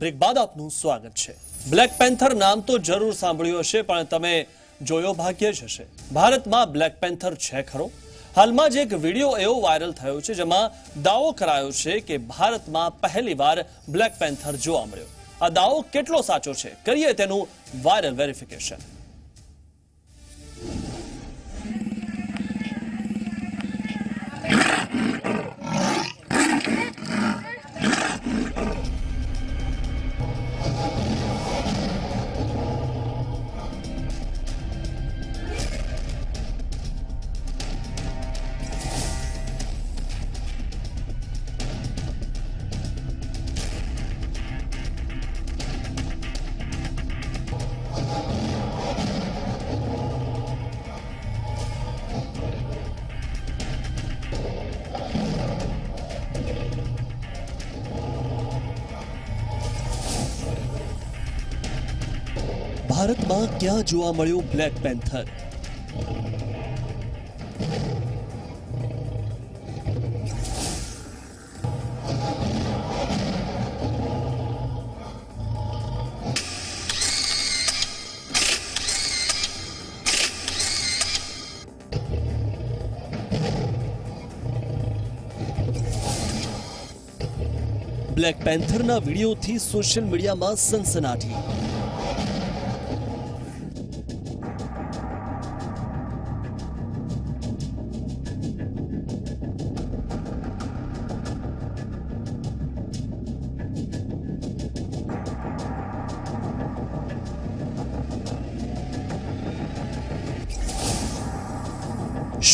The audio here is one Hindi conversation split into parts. બ્રેક બાદ આપનું સ્વાગત છે। બ્લેક પેન્થર નામ તો જરૂર સાંભળ્યું હશે પણ તમે જોયો ભાગ્યે જ હશે। ભારતમાં બ્લેક પેન્થર છે ખરો? હાલમાં જ એક વિડીયો એવો વાયરલ થયો છે જેમાં દાવો કરાયો છે કે ભારતમાં પહેલીવાર બ્લેક પેન્થર જોવા મળ્યો। આ દાવો કેટલો સાચો છે, કરીએ તેનું વાયરલ વેરિફિકેશન। भारत में क्या जोवा मळ्यो ब्लैक पेंथर? ब्लैक पेंथर ना वीडियो थी सोशल मीडिया में सनसनाटी।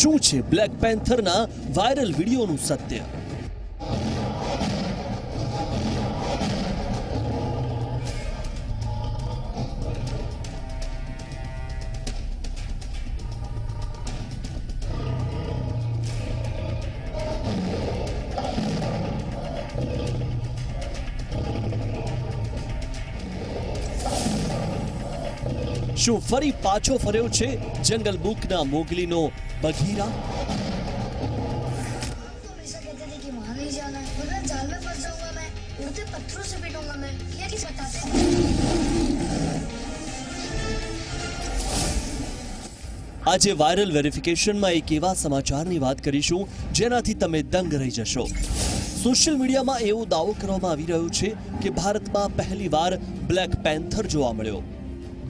शू छे ब्लैक पेंथर ना वायरल वीडियो नु सत्य? शू फरी पाछो फर्यो छे जंगल बुक ना मोगली नो बघीरा? ऐसा कहते थे कि वहां नहीं जाना है, वरना जाल में फंस जाऊंगा मैं, उड़ते पत्थरों से पीटूंगा मैं, ये किस बताते हैं। आज वायरल वेरिफिकेशन में एक एवा समाचार की बात करीशू जेनाथी तमे दंग रही जशो। सोशल मीडिया में एवो दावो करवामां आवी रह्यो छे कि भारत में पहली वार ब्लैक पेंथर जोवा मळ्यो।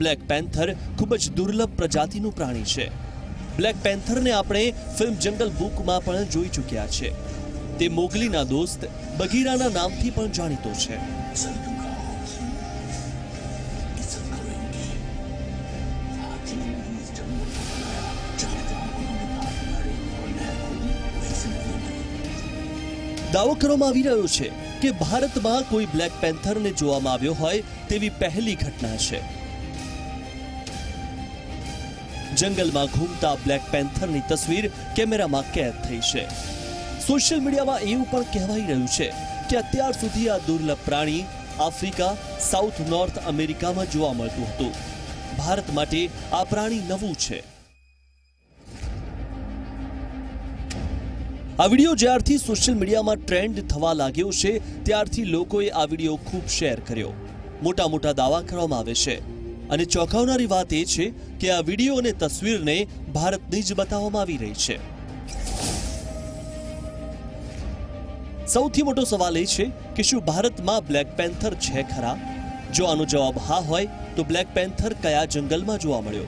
ब्लैक पेंथर खूब ज दुर्लभ प्रजातिनु प्राणी है। ब्लैक पेंथर ने आपणे फिल्म जंगल बुक में पण जोई चूक्या छे। ते मोगलीना दोस्त बघीराना नामथी पण जाणीतो छे। दावो करवामां आवी रह्यो छे के भारत में कोई ब्लैक पेंथर ने जोवामां आव्यो होय तेवी पहली घटना छे। जंगल में घूमता ब्लैक पेंथर की तस्वीर कैमरा में कैद थी है। सोशल मीडिया में एवं पण कहवाई रह्यु छे कि अत्यार सुधी आ दुर्लभ प्राणी आफ्रिका साउथ नॉर्थ अमेरिका में जोवा मळतुं हतुं। भारत माटे आ प्राणी नवुं छे। आ वीडियो ज्यारथी सोशल मीडिया में ट्रेंड थवा लाग्यो छे त्यारथी लोकोए आ वीडियो खूब शेर कर्यो। मोटा मोटा दावा करवामां आवे छे। ચોંકાવનારી વાત એ છે કે આ વિડીયો અને તસવીરને ભારતની જ બતાવવામાં આવી રહી છે। સૌથી મોટો સવાલ એ છે કે શું ભારતમાં બ્લેક પેન્થર છે ખરા? જો આનો જવાબ હા હોય તો બ્લેક પેન્થર કયા જંગલમાં જોવા મળ્યો,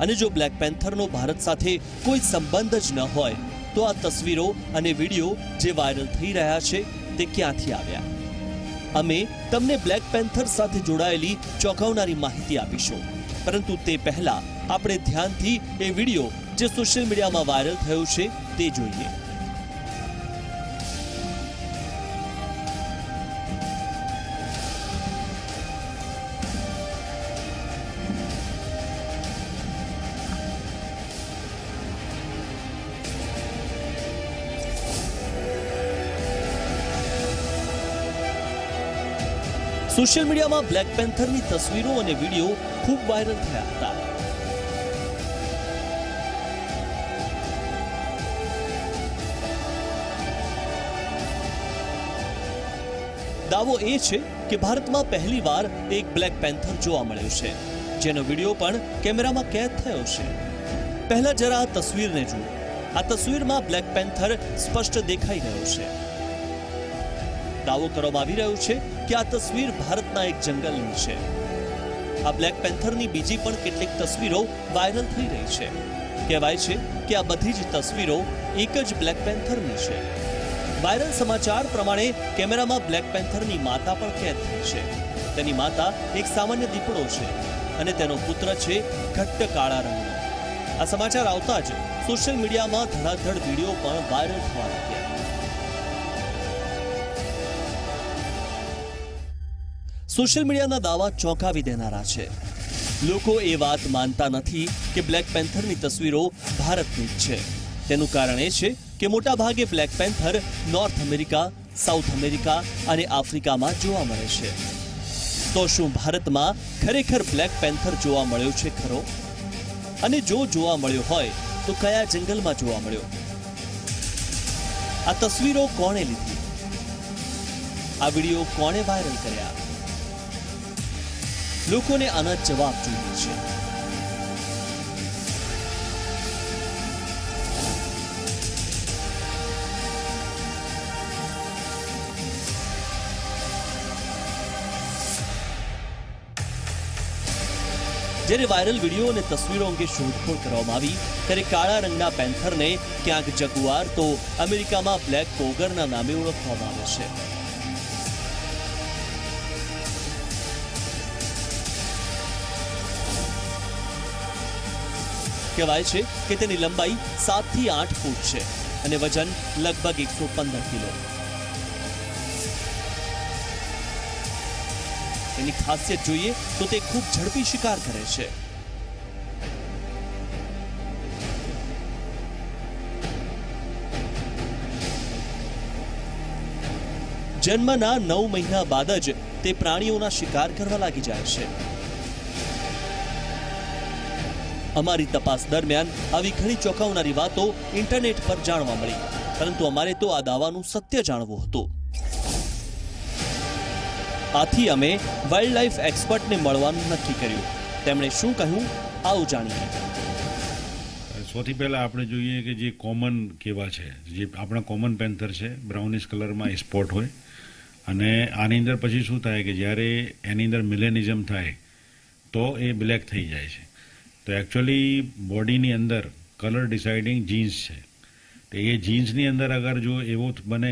અને જો બ્લેક પેન્થરનો ભારત સાથે કોઈ સંબંધ જ ન હોય તો આ તસવીરો અને વિડીયો જે વાયરલ થઈ રહ્યા છે તે ક્યાંથી આવ્યા? અમે તમને બ્લેક પેન્થર સાથે જોડાયેલી ચોંકાવનારી માહિતી આપીશું, પરંતુ તે પહેલા આપણે ધ્યાનથી એ વિડીયો જે સોશિયલ મીડિયામાં વાયરલ થયો છે તે જોઈએ। सोशल मीडिया में ब्लैक पेंथर की तस्वीरों और वीडियो खूब वायरल थया हता। दावो ए छे के भारत में पहली बार एक ब्लेक पेंथर जोवा मळ्यो छे, जेनो वीडियो पण कैमरा में कैद थयो छे। पहला जरा आ तस्वीर ने जुओ। आ तस्वीर में ब्लेक पेंथर स्पष्ट देखाई रह्यो छे। दावो करवामां आवी रह्यो छे कि आ तस्वीर भारतना एक जंगलनी छे। आ ब्लेक पेंथरनी बीजी पण केटलीक तस्वीरो वायरल थई रही छे। कहेवाय छे कि आ बधी ज तस्वीरो एक ज ब्लेक पेंथरनी छे। वायरल समाचार प्रमाणे कैमरा में ब्लेक पेंथरनी माता पर कैद थई छे। तेनी माता एक सामान्य दीपड़ो छे अने तेनो पुत्र छे घट्ट काळा रंगनो। आ समाचार आवता ज सोशल मीडिया में धड़ाधड़ वीडियो पण वायरल थवा लाग्या। सोशल मीडिया ना दावा चौंकावी देनारा छे। लोको ए वात मानता नहीं कि ब्लेक पेंथर नी तस्वीरों भारत नी छे। तेनु कारण ए छे कि मोटा भागे black panther North America, South America अने आफ्रिका में जोवा मळे छे। तो शुं भारत में खरेखर ब्लेक पेंथर जोवा मळ्यो छे खरो? अने जो जोवा मळ्यो होय तो कया जंगल में जोवा मळ्यो? आ तस्वीरों कोणे लीधी? आ विडियो कोणे वायरल कर्या? लोगों ने आना जवाब जोईए छे। જ્યારે वायरल वीडियो ने तस्वीरों अंगे शोधखोळ करवामां आवी त्यारे काळा रंगना पेंथर ने क्यांक जगुआर तो अमेरिका में ब्लेक पोगर ना नामे ओळखवामां आवे छे। कहवाय छे के तेनी लंबाई 7 થી 8 ફૂટ छे अने वजन लगभग 115 किलो। तेनी खासियत जोईए तो ते खूब झड़पी शिकार करे छे। जन्मना 9 મહિના बाद ज ते प्राणीओना शिकार करवा लागी जाय छे। अमारी तपास दरमियान आवी घणी चौंकावनारी वातो इंटरनेट पर जाणवा मळी, परंतु अमारे तो आ दावानुं सत्य जाणवुं हतुं। आथी अमे वाइल्ड लाइफ एक्सपर्ट ने मळवानुं नक्की कर्युं। તેમણે શું કહ્યું આવો જાણીએ। સૌથી પહેલા આપણે જોઈએ કે જે કોમન કેવા છે, જે આપણા કોમન પેન્થર છે, બ્રાઉનિશ કલરમાં સ્પોટ હોય અને આની અંદર પછી શું થાય કે જ્યારે એની અંદર મિલેનિઝમ થાય તો એ બ્લેક થઈ જાય છે। तो एक्चुअली बॉडी नी अंदर कलर डिसाइडिंग जीन्स है। तो ये जीन्स नी अंदर अगर जो एवो बने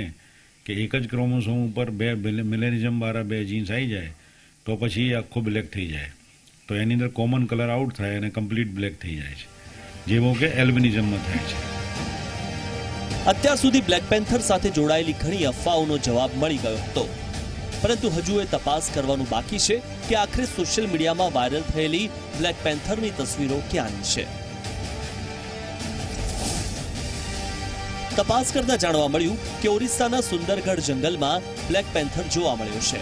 कि एक ज क्रोमोसोम पर बे मिलेनिजम वाला बे जीन्स आई जाए तो पछी आखो ब्लेक थी जाए। तो एनी अंदर कॉमन कलर आउट थाय अने कम्प्लीट ब्लेक थी जाए छे, जेवो के एल्बिनिजम में थाय छे। अत्यार सुधी ब्लेक पेंथर साथे जोड़ायेली घणी अफवाओनो जवाब मळी गयो हतो, परंतु हजू ए तपास करवानुं बाकी छे कि आखिर सोशल मीडिया में वायरल थयेली ब्लेक पेंथरनी तस्वीरों क्यांनी छे। तपास करता जाणवा मळ्युं कि ओरिस्साना सुंदरगढ़ जंगल में ब्लेक पेंथर जोवा मळ्यो छे।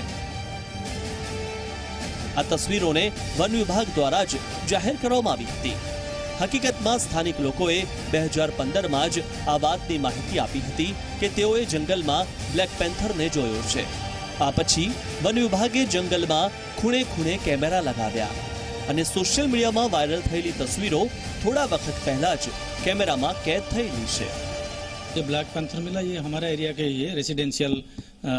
आ तस्वीरों ने वन विभाग द्वारा ज जाहिर करवामां आवी हती। हकीकत में स्थानिक लोकोए 2015 में ज आ वातनी माहिती आपी हती कि तेओए जंगल में ब्लेक पेंथर ने जोयो छे। आ पछी वन विभागे जंगल में खूणे खूणे कैमरा लगाव्या अने सोशल मीडिया में वायरल थयेली तस्वीरों थोड़ा वक्त पहला ज कैमरा में कैद थयेली छे। ये ब्लैक पेंथर मिला, ये हमारा एरिया का ही है, रेसिडेंशियल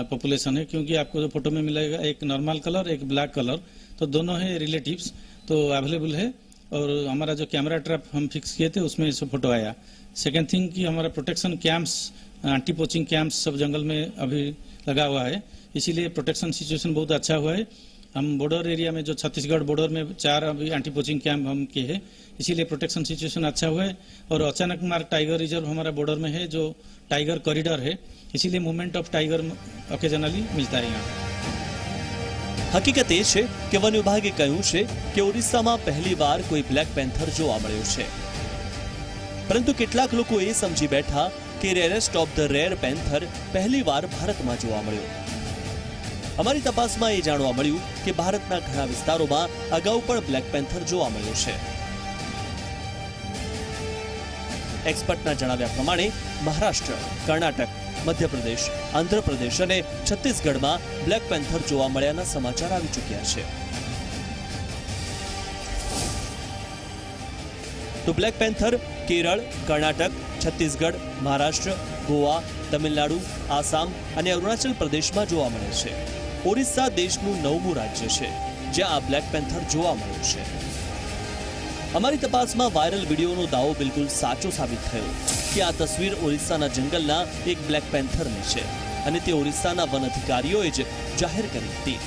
पॉपुलेशन है, क्योंकि आपको जो फोटो में मिलेगा एक नॉर्मल कलर एक ब्लैक कलर, तो दोनों है रिलेटिव्स तो अवेलेबल है। और हमारा जो कैमरा ट्रैप हम फिक्स किए थे उसमें इससे फोटो आया। सेकेंड थिंग कि हमारा protection camps, anti poaching camps सब जंगल में अभी लगा हुआ है, इसीलिए प्रोटेक्शन सिचुएशन बहुत अच्छा हुआ है। हम बॉर्डर एरिया में जो छत्तीसगढ़ बॉर्डर में 4 अभी एंटी पोचिंग कैंप हम किए हैं, इसीलिए प्रोटेक्शन सिचुएशन अच्छा हुआ है। और अचानक मार्ग टाइगर रिजर्व हमारा बॉर्डर में है जो टाइगर कॉरिडोर है, इसीलिए मूवमेंट ऑफ टाइगर ओकेजनली मिलता है यहाँ। हकीकत ए छे कि वन विभागे कह्युं छे कि ओडिशा में पहली बार कोई ब्लेक पेंथर जोवा मळ्यो छे, परंतु केटलाक लोको ए समझी बैठा कि rarest of the rare panther पहली बार भारत में जोवा मळ्यो। अमारी तपास में ये जाणवा मळ्युं कि भारतना घणा विस्तारों में अगाऊ पण ब्लेक पेंथर जोवा मळ्यो छे। एक्सपर्टना जणाव्या प्रमाणे महाराष्ट्र, कर्नाटक मध्य प्रदेश, आंध्र प्रदेश और छत्तीसगढ़ में ब्लेक पेंथर जोवा मळ्याना समाचार आवी चूक्या छे। तो ब्लेक पेंथर केरल, कर्नाटक, छत्तीसगढ़, महाराष्ट्र, गोवा, तमिलनाडु, आसाम और अरुणाचल प्रदेश में जोवा मळे छे। ओडिशा देशनु 9मुं राज्य छे ज्यां आ ब्लेक पेंथर जोवा मळ्यो छे। अमारी तपास में वायरल वीडियो दावो बिल्कुल साचो साबित थयो कि आ तस्वीर ओडिशा जंगलना एक ब्लेक पेंथर नी छे अने ते ओडिशा वन अधिकारीओ ए ज जाहिर करी हती।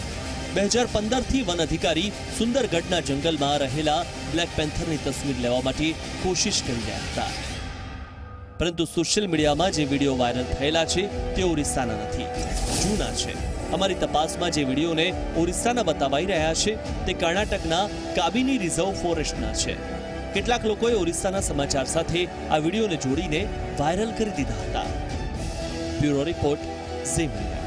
2015 थी वन अधिकारी सुंदरगढ़ जंगल में रहेला ब्लेक पेंथर की तस्वीर लेवा माटे कोशिश करी रह्या हता, परंतु सोशल मीडिया में जे वीडियो वायरल थयेला छे ते ओडिशाना नथी, जूना छे। अमारी तपास में जे वीडियो ने ओडिशाना बतावाई रह्या छे ते कर्नाटकना काबिनी रिजर्व फॉरेस्टना छे। केटलाक लोकोए ओडिशाना समाचार साथे आ वीडियो ने जोड़ीने वायरल करी दीधा हता। Bureau report.